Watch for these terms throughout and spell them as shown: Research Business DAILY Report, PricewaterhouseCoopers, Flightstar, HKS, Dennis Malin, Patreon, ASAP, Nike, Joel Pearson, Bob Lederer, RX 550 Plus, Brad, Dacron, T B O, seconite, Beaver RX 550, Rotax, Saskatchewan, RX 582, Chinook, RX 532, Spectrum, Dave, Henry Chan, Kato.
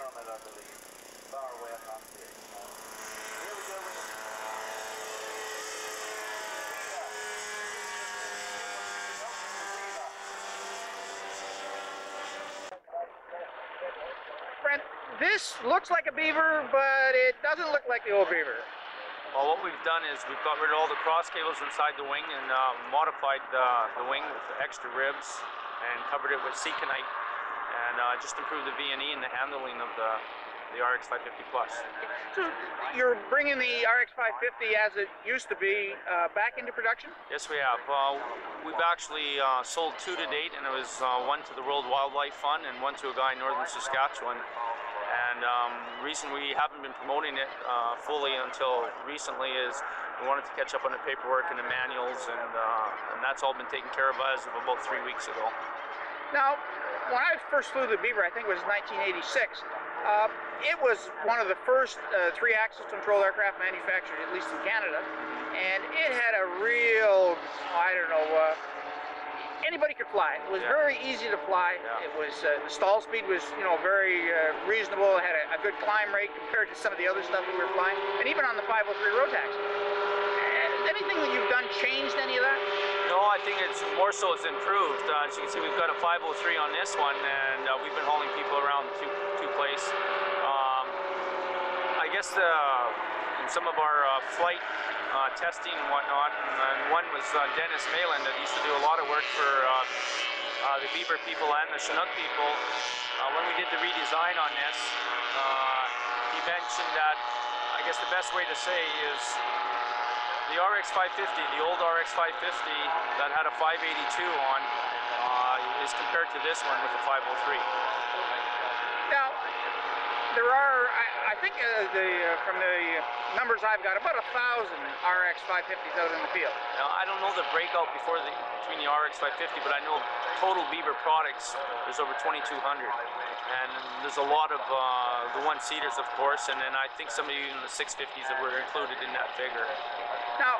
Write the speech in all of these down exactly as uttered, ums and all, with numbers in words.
Newman, I believe, far west on six. Here we go with the... Brent, this looks like a Beaver, but it doesn't look like the old Beaver. Well, what we've done is we've got rid of all the cross cables inside the wing and uh, modified the, the wing with the extra ribs and covered it with seconite and uh, just improved the V and E and the handling of the, the R X five fifty plus. So you're bringing the R X five fifty as it used to be uh, back into production? Yes, we have. Uh, we've actually uh, sold two to date, and it was uh, one to the World Wildlife Fund and one to a guy in northern Saskatchewan. And um, the reason we haven't been promoting it uh, fully until recently is we wanted to catch up on the paperwork and the manuals, and, uh, and that's all been taken care of as of about three weeks ago. Now, when I first flew the Beaver, I think it was nineteen eighty-six, uh, it was one of the first uh, three-axis control aircraft manufactured, at least in Canada, and it had a real, I don't know, uh, anybody could fly. It was yeah. very easy to fly. Yeah. It was uh, the stall speed was, you know, very uh, reasonable. It had a, a good climb rate compared to some of the other stuff we were flying, and even on the five oh three Rotax. Has anything that you've done changed any of that? No, I think it's more so it's improved. Uh, as you can see, we've got a five oh three on this one, and uh, we've been hauling people around two two place. Um, I guess the, in some of our uh, flight. Uh, testing and whatnot, and, and one was uh, Dennis Malin that used to do a lot of work for uh, uh, the Beaver people and the Chinook people. Uh, when we did the redesign on this, uh, he mentioned that, I guess the best way to say is the R X five fifty, the old R X five fifty that had a five eighty-two on, uh, is compared to this one with the five oh three. Now, there are, I, I think uh, the, uh, from the numbers I've got, about a thousand R X five fifties out in the field. Now, I don't know the breakout before the, between the R X five fifty, but I know total Beaver products, there's over twenty-two hundred. And there's a lot of uh, the one-seaters, of course, and then I think some of you in the six fifties that were included in that figure. Now,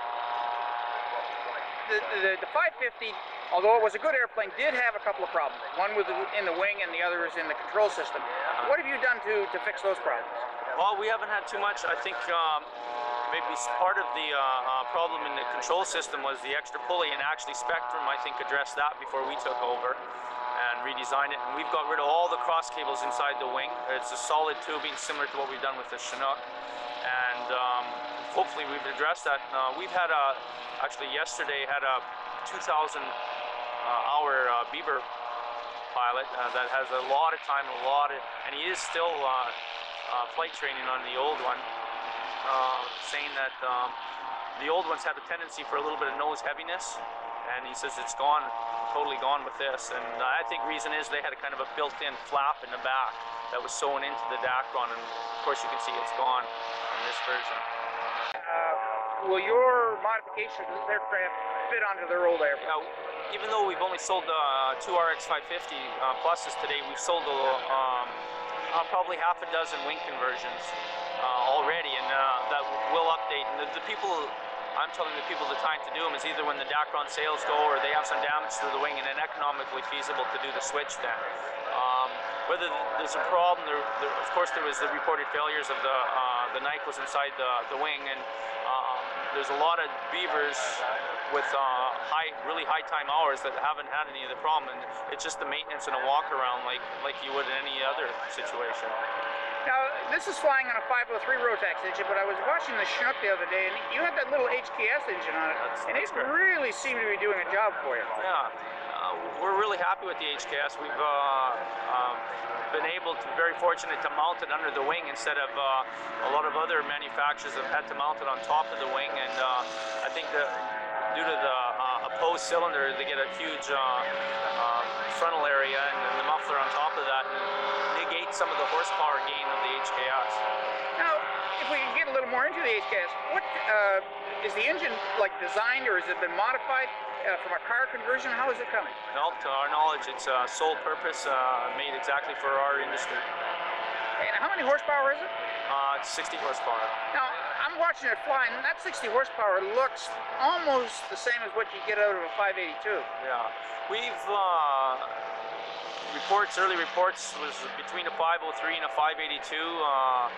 the, the, the five fifty, although it was a good airplane, did have a couple of problems. One was in the wing and the other is in the control system. What have you done to, to fix those problems? Well, we haven't had too much. I think um, maybe part of the uh, uh, problem in the control system was the extra pulley, and actually Spectrum, I think, addressed that before we took over and redesigned it. And we've got rid of all the cross cables inside the wing. It's a solid tubing, similar to what we've done with the Chinook. And um, hopefully we've addressed that. Uh, we've had a, actually yesterday, had a two thousand Uh, our uh, Beaver pilot uh, that has a lot of time, a lot of, and he is still uh, uh, flight training on the old one, uh, saying that um, the old ones have a tendency for a little bit of nose heaviness, and he says it's gone, totally gone with this. And uh, I think reason is they had a kind of a built-in flap in the back that was sewn into the Dacron, and of course you can see it's gone on this version. Uh, will your modification of this aircraft fit onto their old aircraft? Yeah, even though we've only sold uh, two R X five fifty uh, pluses today, we've sold a, um, uh, probably half a dozen wing conversions uh, already, and uh, that will update. And the, the people, I'm telling the people the time to do them is either when the Dacron sales go or they have some damage to the wing and then economically feasible to do the switch then. Um, whether there's a problem, there, there, of course there was the reported failures of the, uh, the Nike was inside the, the wing, and uh, there's a lot of Beavers with uh, high, really high time hours that haven't had any of the problem, and it's just the maintenance and a walk around like, like you would in any other situation. Now, this is flying on a five oh three Rotax engine, but I was watching the Chinook the other day, and you had that little H K S engine on it, that's, and that's it correct. Really seemed to be doing a job for you. Yeah, uh, we're really happy with the H K S. We've uh, um, been able to, very fortunate to mount it under the wing instead of uh, a lot of other manufacturers have had to mount it on top of the wing, and uh, I think the due to the uh, opposed cylinder, they get a huge uh, uh, frontal area and, and the muffler on top of that, and negate some of the horsepower gain of the H K S. Now, if we can get a little more into the H K S, what uh, is the engine like designed, or has it been modified uh, from a car conversion? How is it coming? No, to our knowledge, it's uh, sole purpose, uh, made exactly for our industry. And how many horsepower is it? Uh, it's sixty horsepower. Now, I'm watching it fly, and that sixty horsepower looks almost the same as what you get out of a five eighty-two. Yeah, we've uh, reports, early reports, was between a five oh three and a five eighty-two, uh,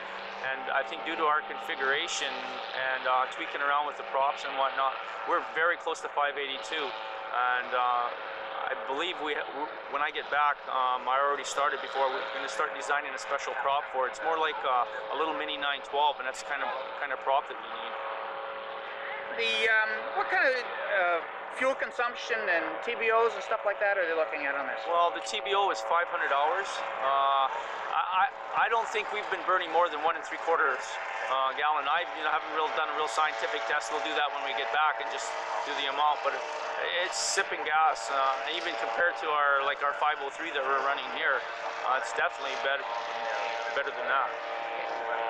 and I think due to our configuration and uh, tweaking around with the props and whatnot, we're very close to five eighty-two, and uh, I believe we, when I get back, um, I already started before, we're going to start designing a special prop for it. It's more like uh, a little mini nine twelve, and that's kind of kind of prop that we need. The um, what kind of uh, fuel consumption and T B Os and stuff like that are they looking at on this? Well, the T B O is five hundred dollars. Uh, I I don't think we've been burning more than one and three quarters uh, gallon. I you know, haven't real done a real scientific test. We'll do that when we get back and just do the amount, but. It, It's sipping gas, uh, even compared to our like our five oh three that we're running here. Uh, it's definitely better, better than that.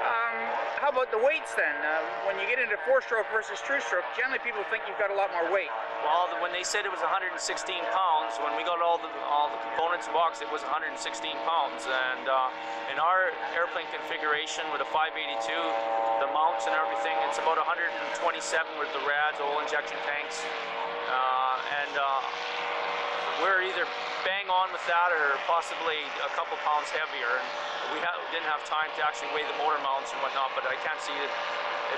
Um, how about the weights then? Uh, when you get into four-stroke versus two-stroke, generally people think you've got a lot more weight. Well, when they said it was one hundred sixteen pounds, when we got all the all the components boxed, it was one hundred sixteen pounds. And uh, in our airplane configuration with a five eighty-two, the mounts and everything, it's about one hundred twenty-seven with the rads, oil injection tanks. Uh, and uh, we're either bang on with that or possibly a couple pounds heavier. And we ha didn't have time to actually weigh the motor mounts and whatnot, but I can't see that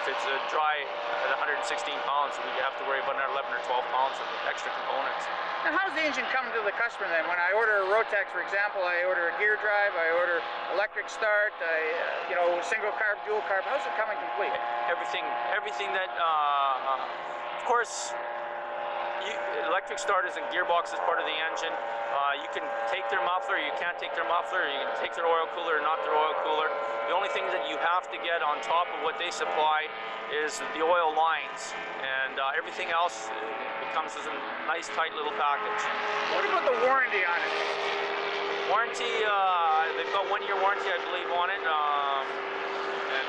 if it's a dry at one hundred sixteen pounds, we have to worry about another eleven or twelve pounds of extra components. Now, how does the engine come to the customer then? When I order a Rotax, for example, I order a gear drive, I order electric start, I, uh, you know, single carb, dual carb. How's it coming complete? Everything, everything that, uh, uh, of course. You, electric starters and gearbox is part of the engine. Uh, you can take their muffler, you can't take their muffler, you can take their oil cooler or not their oil cooler. The only thing that you have to get on top of what they supply is the oil lines, and uh, everything else becomes as a nice tight little package. What about the warranty on it? Warranty, uh, they've got one year warranty I believe on it. Um, and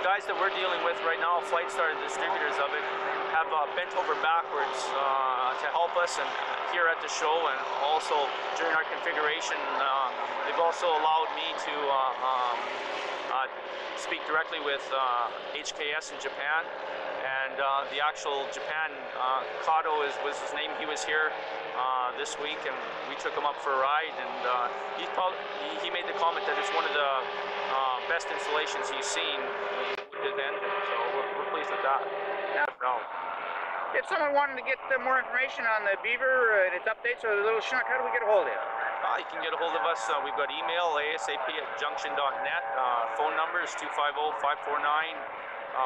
the guys that we're dealing with right now, Flightstar, the distributors of it, have uh, bent over backwards uh, to help us and here at the show, and also during our configuration uh, they've also allowed me to uh, um, uh, speak directly with uh, H K S in Japan, and uh, the actual Japan, uh, Kato is, was his name, he was here uh, this week and we took him up for a ride, and uh, he, probably, he made the comment that it's one of the uh, best installations he's seen with his engine, so we're, we're pleased with that. No. If someone wanted to get more information on the Beaver and its updates or the little Chinook, how do we get a hold of you? Uh, you can get a hold of us. Uh, we've got email, A S A P at junction dot net. Uh, phone number is two five zero, five four nine,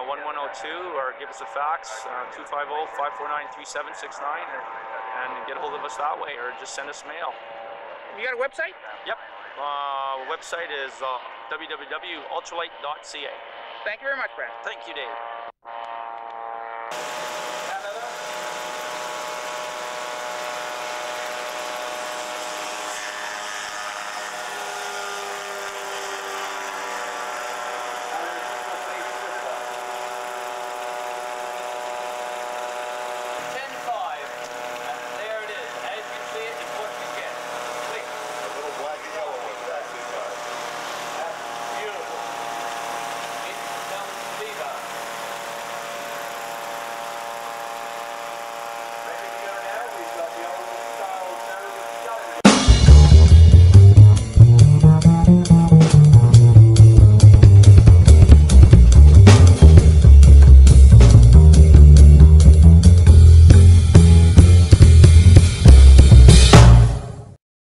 one one zero two, or give us a fax, uh, two five zero, five four nine, three seven six nine, and get a hold of us that way, or just send us mail. You got a website? Yep. Uh, website is uh, w w w dot ultralight dot c a. Thank you very much, Brad. Thank you, Dave.